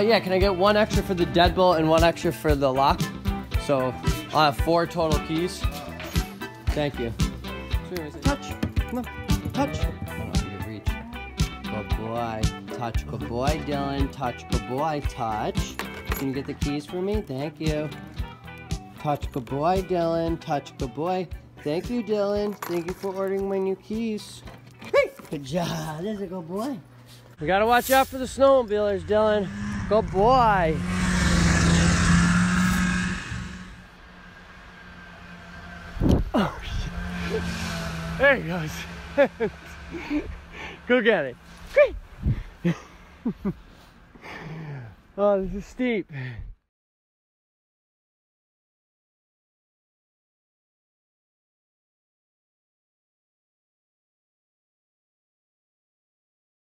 Yeah, can I get one extra for the deadbolt and one extra for the lock? So I'll have 4 total keys. Thank you. Touch. Come on. Touch. Oh, reach. Good boy. Touch. Good boy, Dylan. Touch. Good boy. Touch. Can you get the keys for me? Thank you. Touch. Good boy, Dylan. Touch. Good boy. Thank you, Dylan. Thank you for ordering my new keys. Hey. Good job. That's a good boy. We gotta watch out for the snowmobilers, Dylan. Good boy. Oh, shit. There he goes. Go get it. Great. Oh, this is steep.